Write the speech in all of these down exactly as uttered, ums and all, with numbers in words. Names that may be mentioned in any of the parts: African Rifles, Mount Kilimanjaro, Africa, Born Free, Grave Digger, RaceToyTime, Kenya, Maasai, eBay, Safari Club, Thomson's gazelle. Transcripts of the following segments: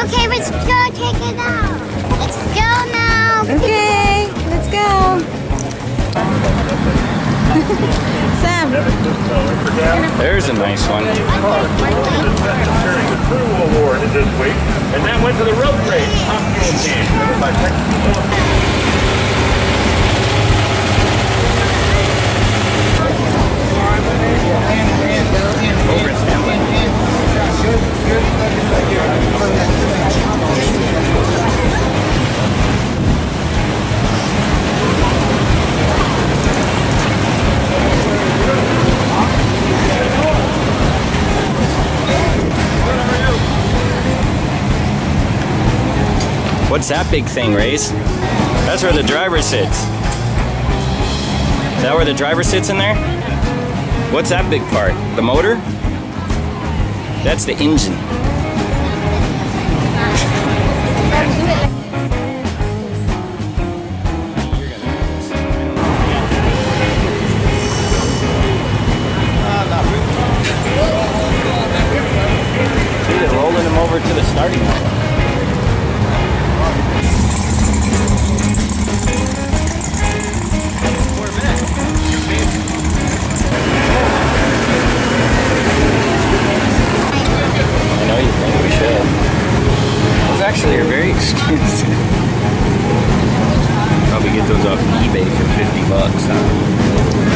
Okay, let's go take it out. Let's go now. Okay, let's go. Sam. There's a nice one. Award this week, and that went to the road race top fuel team by Texas. What's that big thing, Race? That's where the driver sits. Is that where the driver sits in there? What's that big part? The motor? That's the engine. See, they're rolling them over to the starting line. Actually, they're very expensive. Probably get those off eBay for fifty bucks.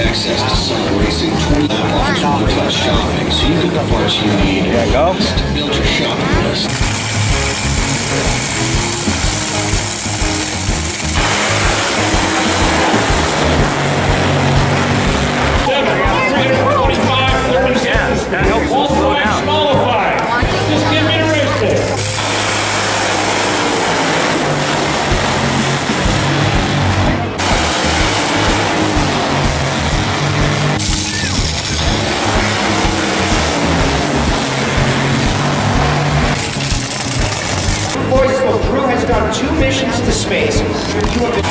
Access to summer racing, twenty lap offers, one-touch shopping, so you pick up parts you need and to build your shopping list. Two missions to space. You have been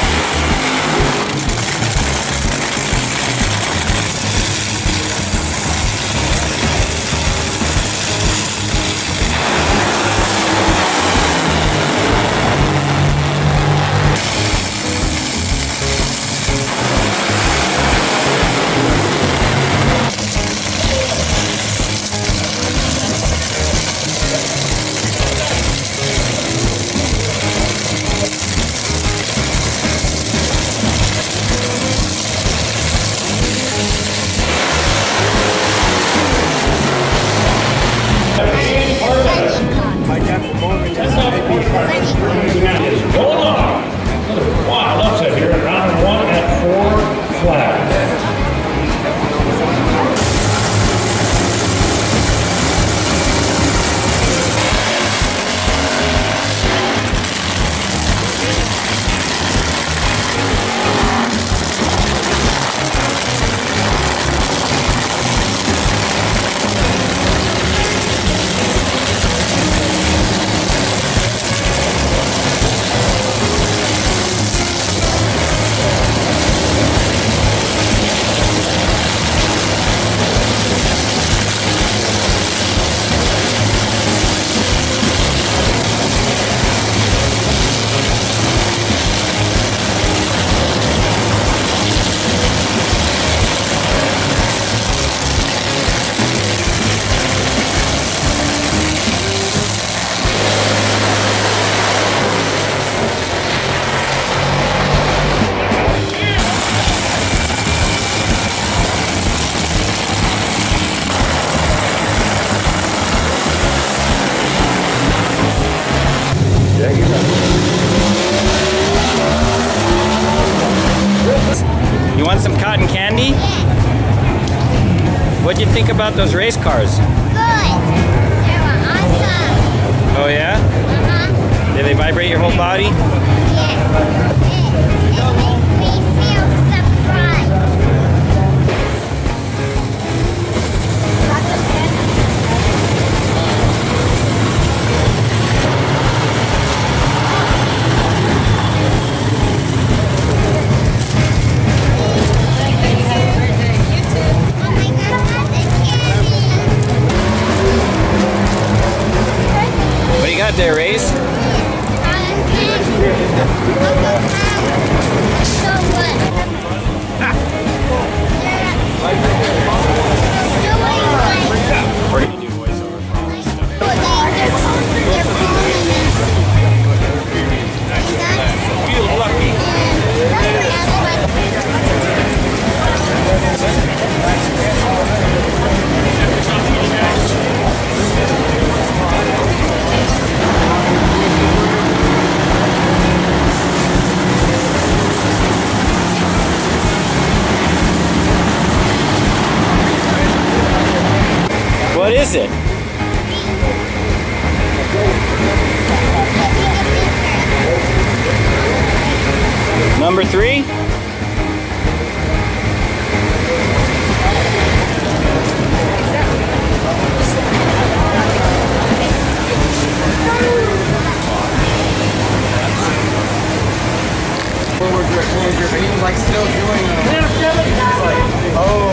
Hold on! Wow! What'd you think about those race cars? Good. They were awesome. Oh yeah? Uh-huh. Did they vibrate your whole body? Yeah. There, Race? So what? We're gonna do voiceover for all this stuff. What is it? Number three? He was like still doing it. Like, oh,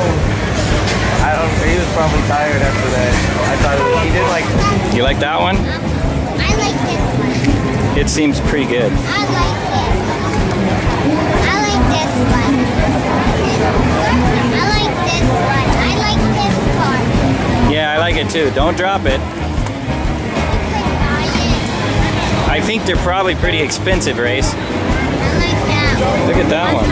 I don't. He was probably tired after that. I thought it was, he did like. You like that one? I like this one. It seems pretty good. I like this. I like this one. I like this one. I like this car. Yeah, I like it too. Don't drop it. I think they're probably pretty expensive, Race. Look at that one.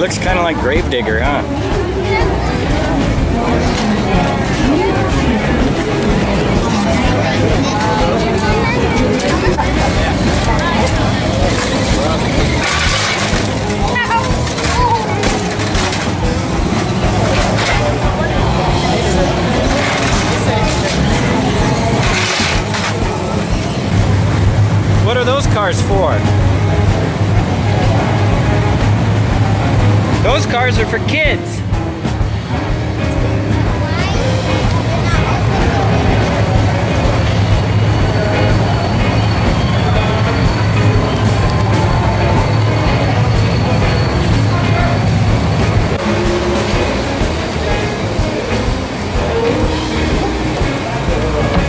Looks kind of like Grave Digger, huh? What are those cars for? Those cars are for kids.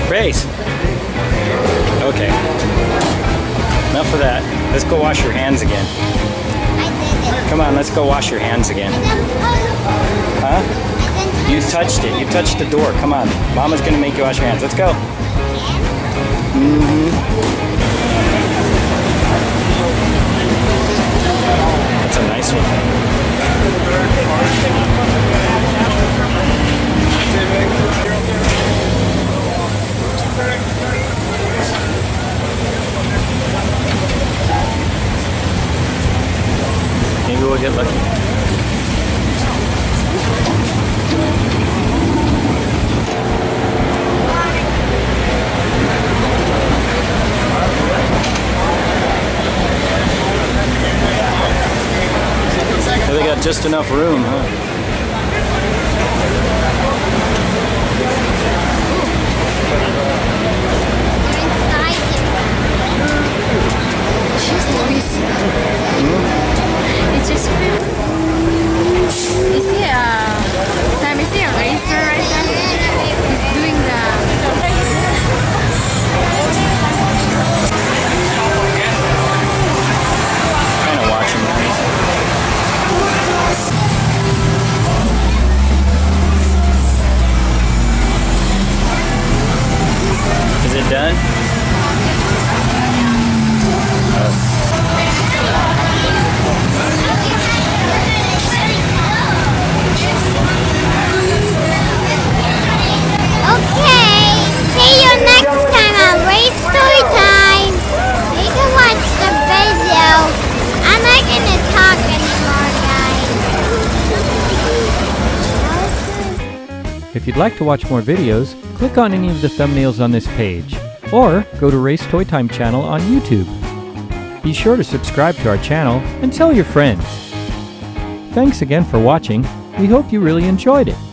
Race. Okay. Enough of that. Let's go wash your hands again. Come on, let's go wash your hands again. Huh? You touched it. You touched the door. Come on. Mama's gonna make you wash your hands. Let's go. Mm-hmm. That's a nice one. Maybe we'll get lucky. They got just enough room, huh? Kind of watching that. If you'd like to watch more videos, click on any of the thumbnails on this page, or go to RaceToyTime channel on YouTube. Be sure to subscribe to our channel and tell your friends. Thanks again for watching. We hope you really enjoyed it.